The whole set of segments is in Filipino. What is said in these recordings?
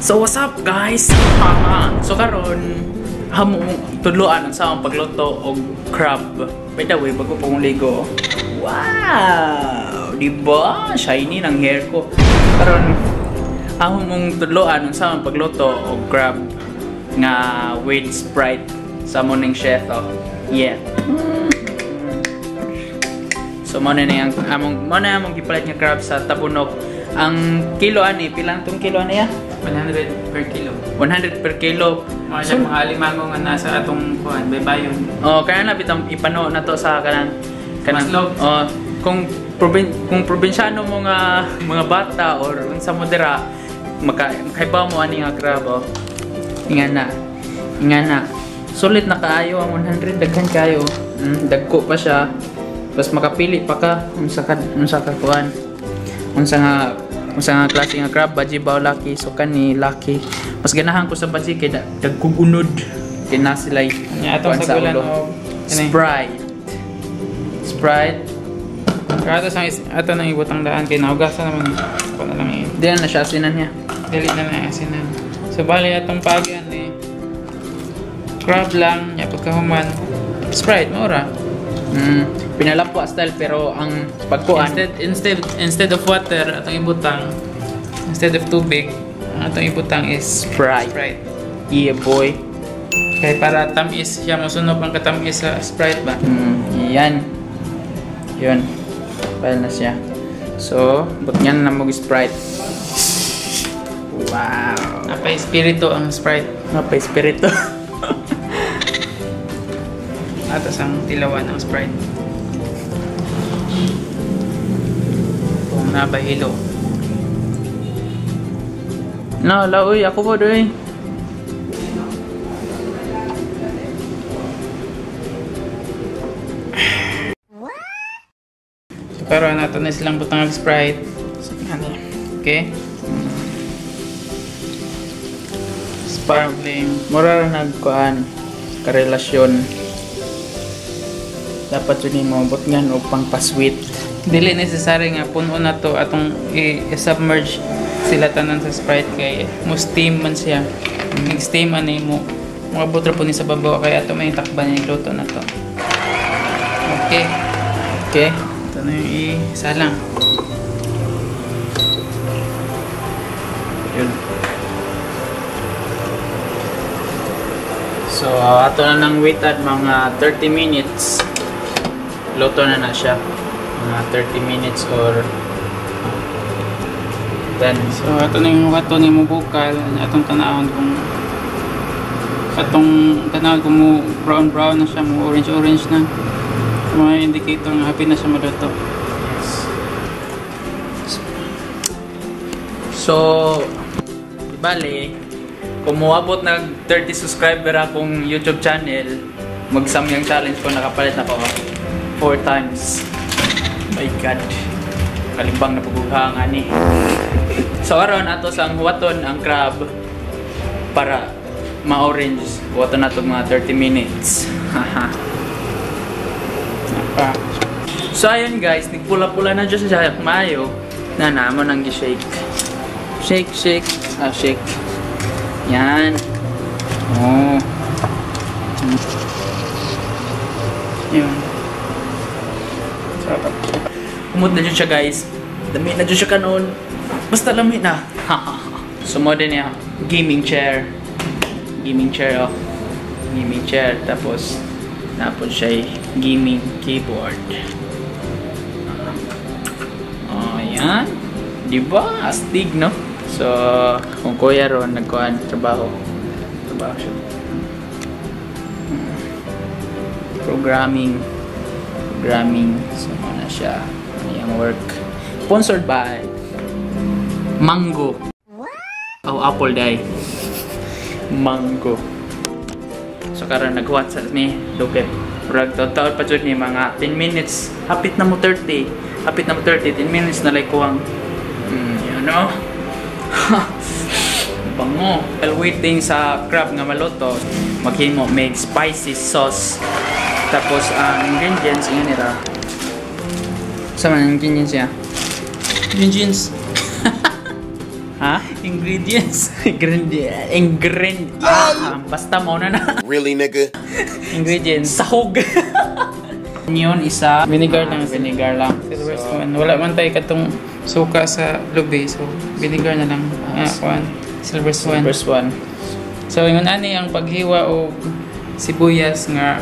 So what's up guys? So karon hamo tudloan ang sa pagluto og crab. By the way, bago pong ligo. Wow, di ba? Shiny ng hair ko. Karon hamo tudloan ang sa pagluto og crab nga with Sprite sa morning chef. Yeah. So muna na yung among gipalit nga crab sa tabunok. Ang kilo ani, pilang tong kilo niya? 100 per kilo. 100 per kilo. Mga so, alimango nga nasa atong kuan, baybayon. Oh, kaya na bitang ipano na to sa kanan. Oh, kung probinsyano mo nga mga bata or unsa mo dira, makaiba mo ani nga crab. Oh. Ingana. Sulit na kaayo ang 100, daghan kayo. Dagko pa siya. Tapos makapili pa ka unsa ka kuan. Unsa nga klase nga crab, baji ba o laki? So kani laki. Mas ganahan ko sa baji kay dagkugunod kay na sila atong sa ulo. Sprite. Kada sang ato nang ibutang daan kay naugasan naman ko na lang. Dili na siya asinan niya. Dili na na asinan. So bali atong pagyan ni crab lang nya pagkahuman. Sprite mo ra. Pinalapwa style pero ang pagkuan instead of water atong ibutang instead of tubig atong ibutang is Sprite. Yeah boy. Kay para tamis siya mosunod ang katamis sa Sprite ba. Yan. Yun. Pala na siya. So, butyan na mo Sprite. Wow. Napaispirito ang Sprite. Napaispirito. Atas ang tilawan ng Sprite. Kung nabahilo. No, laoy. Ako po doon. So, karoon nato na silang butang ng Sprite. So, okay? Sparkling. Mura na nagkuhan. Karelasyon. Dapat yun yung mabot nga o pang pasweet. Dili necessary nga puno na to atong i-submerge sila tanan sa Sprite kay mo steam man siya. Steam man eh mo mabot ra po ni sa babaw kaya ito may takban yung luto na to. Okay. Ito na yung isalang. Yun. So ato na nang waited mga 30 minutes. Luto na na siya mga 30 minutes or 10. So ato na yung wato ni mo bukal atong tanawon kung mo brown na siya, mo orange na mga indicator na happy na siya maluto. Yes. So bali kung moabot nag 30 subscriber akong YouTube channel magsamyang challenge ko nakapalit na ko 4 times. My God. Kalibang na pagughangan eh. So aron ato sang huwaton ang crab para ma-orange. Huwaton nato mga 30 minutes. So ayun guys, nagpula-pula na dyan siya kumayo. Nanamon ang gi-shake. Shake. Yan. Oh. Yun. Umod na dyan siya guys. Dami na dyan siya kanon. Basta lami na. Sumod din niya. Gaming chair oh. Gaming chair. Tapos napon siya gaming keyboard. Oh, yan. Diba? Astig no? So, kung kuya ron nagkuhan trabaho siya. Programming. So, na siya. Ang work. Sponsored by Mango. Oh, Apple Day. Mango. So, karon nag-WhatsApp me. Look at. Ragtaw-taw pa dyan ni mga 10 minutes. Hapit na mo 30. 10 minutes na like kuwang. You know? Bango. While waiting sa crab nga maluto, maghimo make spicy sauce. Tapos ang ingredients yun nila. Sama ng ingredients niya. Ingredients. Ha? Ingredients. Basta mauna na. Really, nigga? Ingredients. Sahog. Onion, isa. Vinegar lang. Vinegar lang. So, wala man tayo katong suka sa lube. So, vinegar na lang. Silver swan. Silver swan. So, yun ani ang paghiwa o sibuyas nga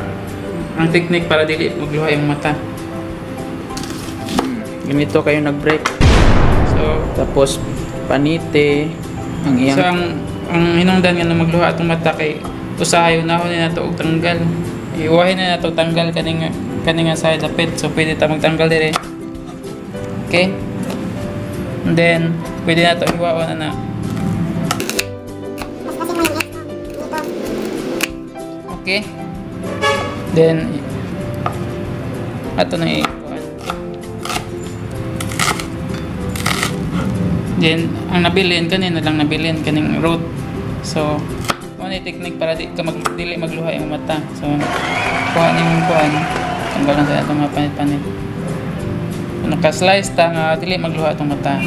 ang technique para dili magluha yung mata. Ganito kayo nag-break. So, tapos panite ang iyang. So, ang hinungdan nga na magluha atong mata kay usahayon na na to og tanggal. Iwahin na nato tanggal kaning sa dapit. So, pwede ta magtanggal dire. Okay? And then pwede na to iwaon na. Okay? Then ato na then ang nabilin kanina lang nabilin kaning root. So ano yung technique para di ka dili magluha yung mata. So kuhanin mong kuhanin tanggalan sa itong mga panit-panit nakaslice ta nga dili magluha itong mata.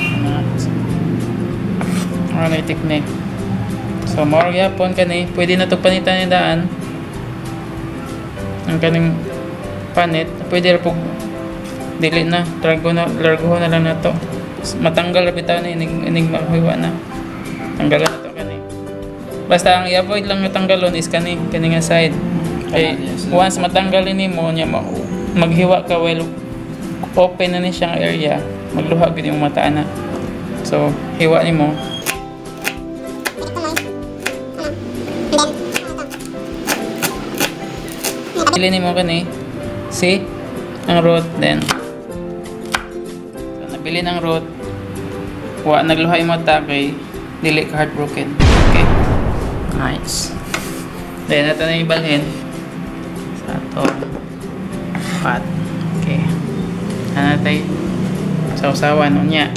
Ano yung technique. So more yapon kani pwede na itong panitan yung daan ang kaning panit pwede po dili na largo na lang na to. Matanggal na bitaw na inig mahuwa na tanggalan na ito kani basta ang i-avoid lang matanggalon is kani nga side ay once matanggalin ni mo niya maghiwa ka while open na ni siyang area magluha gud yung mata na so hiwa ni mo pili ni mo kani see ang root then pili ng root wa nagluhay mo ta kay dili ka heartbroken. Okay, nice. Then ato na ibalhin sa atong pat. Okay, anatay sausawan unya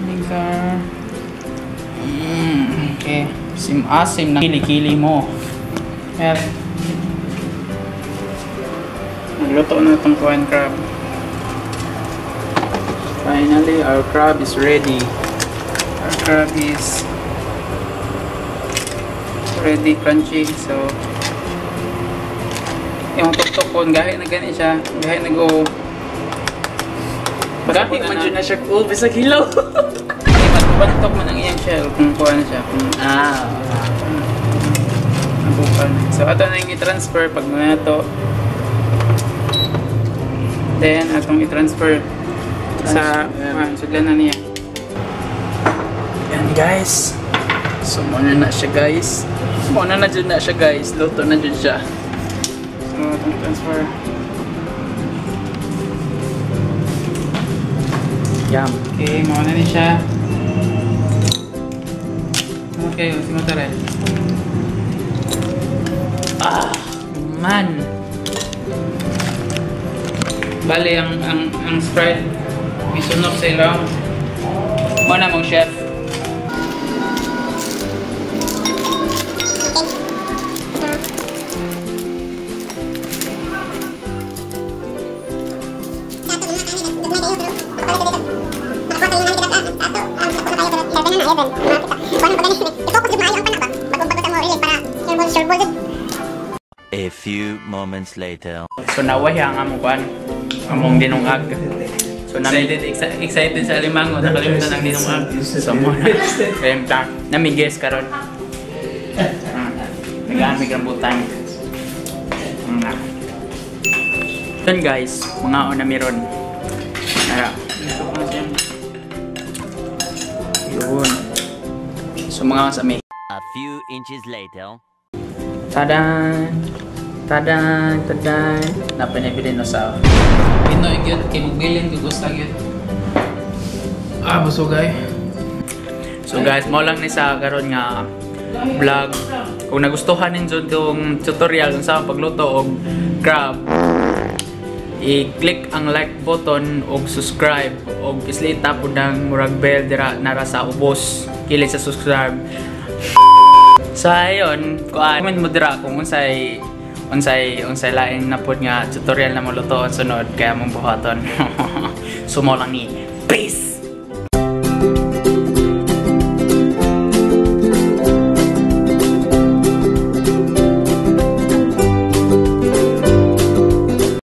vinegar. Okay, sim-asim na kilikili mo at nagluto na itong corn crab. Finally, our crab is ready. Our crab is ready, crunchy. So, yung tuktukon, gahe na gani siya. Gahe na go. Gahe man dyan na siya cool. Bisa kilaw. Batok man ang iyang shell. Kung kuha na siya. Nabukan. So, ato na yung i-transfer pag muna to. Then, atong i-transfer sa suglan na niya. Yan guys. So muna na siya guys. Luto na dyan siya. So itong transfer. Yum. Okay, muna na siya. Okay, simutan. Ah, man. Bale ang Sprite isunok sa ilaw. Muna mong chef. A few moments later. So nawaya ang among dinungag. So, excited sa alimango. Nakalimutan ang dinungag. So, muna. Namigues karon. Nagamig ang butang. Dun guys, mga o na meron. Yun. So, mga kasami. A few inches later. Tadan! Tadan! Tadan! Napanibili na sa... Pinoy yun, kay magbilin, gugustang yun. Busugay. So guys, mo lang ni sa karon nga vlog. Kung nagustuhan ninyo itong tutorial sa pagluto og crab, i-click ang like button og subscribe og islita po ng murag bell dira nara sa ubos. Kili sa subscribe. So ayon, comment mo dira kung unsay unsay lain na pod nga tutorial na mo luto sunod kaya mong buhaton. So mo lang ni peace.